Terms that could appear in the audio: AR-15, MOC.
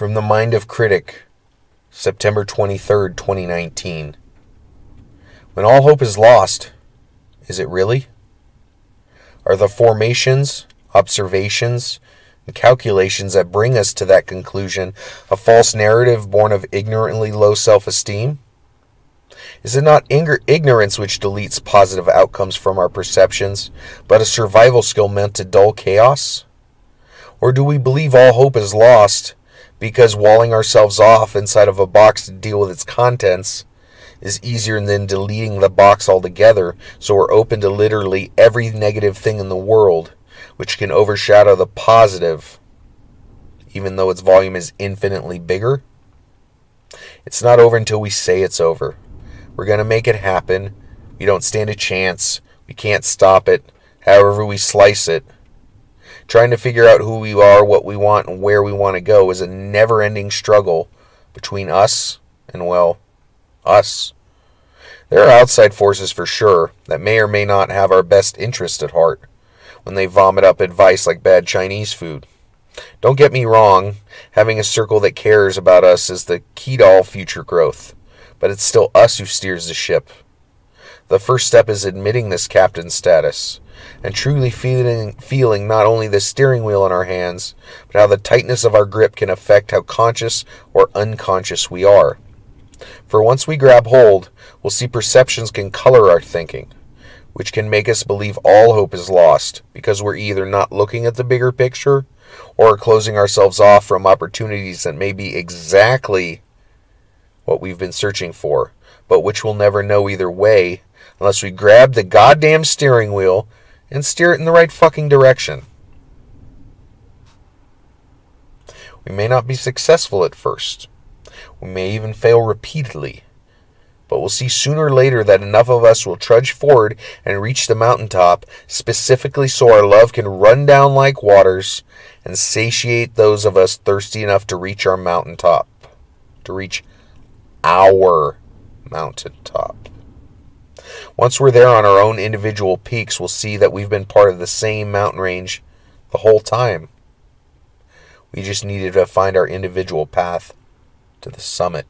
From the Mind of Critic, September 23rd, 2019. When all hope is lost, is it really? Are the formations, observations, and calculations that bring us to that conclusion a false narrative born of ignorantly low self-esteem? Is it not ignorance which deletes positive outcomes from our perceptions, but a survival skill meant to dull chaos? Or do we believe all hope is lost because walling ourselves off inside of a box to deal with its contents is easier than deleting the box altogether, so we're open to literally every negative thing in the world, which can overshadow the positive, even though its volume is infinitely bigger? It's not over until we say it's over. We're going to make it happen. We don't stand a chance. We can't stop it, however we slice it. Trying to figure out who we are, what we want, and where we want to go is a never-ending struggle between us and, well, us. There are outside forces for sure that may or may not have our best interest at heart when they vomit up advice like bad Chinese food. Don't get me wrong, having a circle that cares about us is the key to all future growth, but it's still us who steers the ship. The first step is admitting this captain status and truly feeling not only the steering wheel in our hands, but how the tightness of our grip can affect how conscious or unconscious we are. For once we grab hold, we'll see perceptions can color our thinking, which can make us believe all hope is lost because we're either not looking at the bigger picture or are closing ourselves off from opportunities that may be exactly what we've been searching for, but which we'll never know either way unless we grab the goddamn steering wheel and steer it in the right fucking direction. We may not be successful at first. We may even fail repeatedly. But we'll see sooner or later that enough of us will trudge forward and reach the mountaintop, specifically so our love can run down like waters and satiate those of us thirsty enough to reach our mountaintop. To reach our mountaintop. Once we're there on our own individual peaks, we'll see that we've been part of the same mountain range the whole time. We just needed to find our individual path to the summit.